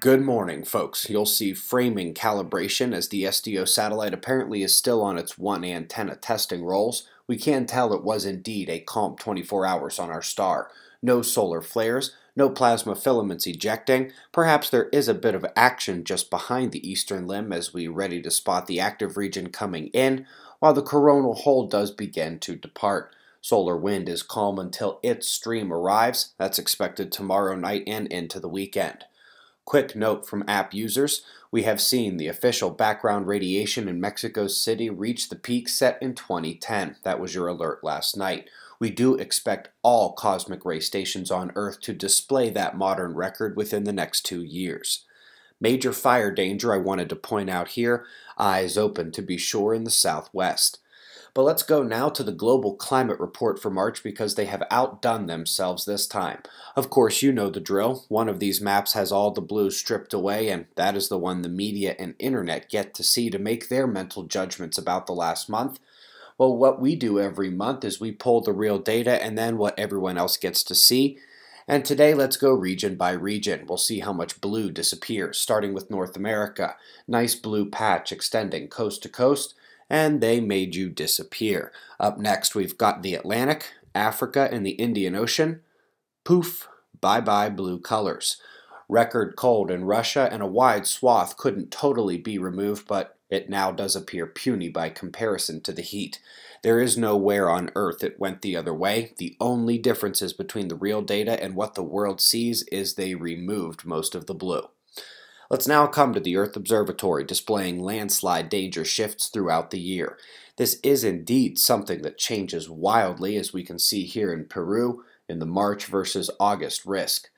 Good morning, folks. You'll see framing calibration as the SDO satellite apparently is still on its one antenna testing rolls. We can tell it was indeed a calm 24 hours on our star. No solar flares, no plasma filaments ejecting. Perhaps there is a bit of action just behind the eastern limb as we are ready to spot the active region coming in, while the coronal hole does begin to depart. Solar wind is calm until its stream arrives. That's expected tomorrow night and into the weekend. Quick note from app users, we have seen the official background radiation in Mexico City reach the peak set in 2010. That was your alert last night. We do expect all cosmic ray stations on Earth to display that modern record within the next 2 years. Major fire danger I wanted to point out here, eyes open to be sure in the southwest. But let's go now to the global climate report for March because they have outdone themselves this time. Of course, you know the drill. One of these maps has all the blue stripped away, and that is the one the media and internet get to see to make their mental judgments about the last month. Well, what we do every month is we pull the real data and then what everyone else gets to see. And today, let's go region by region. We'll see how much blue disappears, starting with North America. Nice blue patch extending coast to coast. And they made you disappear. Up next, we've got the Atlantic, Africa, and the Indian Ocean. Poof, bye-bye blue colors. Record cold in Russia, and a wide swath couldn't totally be removed, but it now does appear puny by comparison to the heat. There is nowhere on Earth it went the other way. The only differences between the real data and what the world sees is they removed most of the blue. Let's now come to the Earth Observatory, displaying landslide danger shifts throughout the year. This is indeed something that changes wildly, as we can see here in Peru, in the March versus August risk.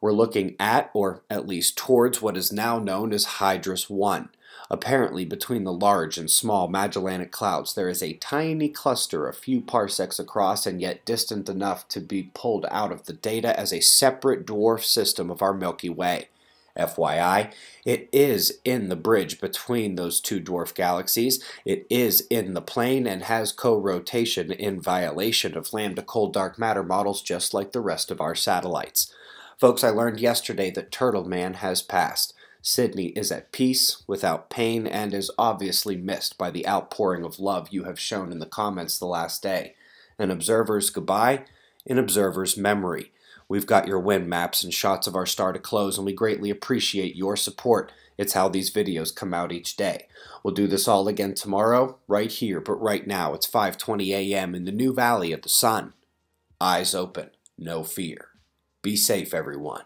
We're looking at, or at least towards, what is now known as Hydrus 1. Apparently, between the large and small Magellanic clouds, there is a tiny cluster a few parsecs across and yet distant enough to be pulled out of the data as a separate dwarf system of our Milky Way. FYI, it is in the bridge between those two dwarf galaxies, it is in the plane, and has co-rotation in violation of lambda cold dark matter models just like the rest of our satellites. Folks, I learned yesterday that Turtle Man has passed. Sydney is at peace, without pain, and is obviously missed by the outpouring of love you have shown in the comments the last day. An observer's goodbye, an observer's memory. We've got your wind maps and shots of our star to close, and we greatly appreciate your support. It's how these videos come out each day. We'll do this all again tomorrow, right here, but right now it's 5:20 a.m. in the new valley of the sun. Eyes open, no fear. Be safe, everyone.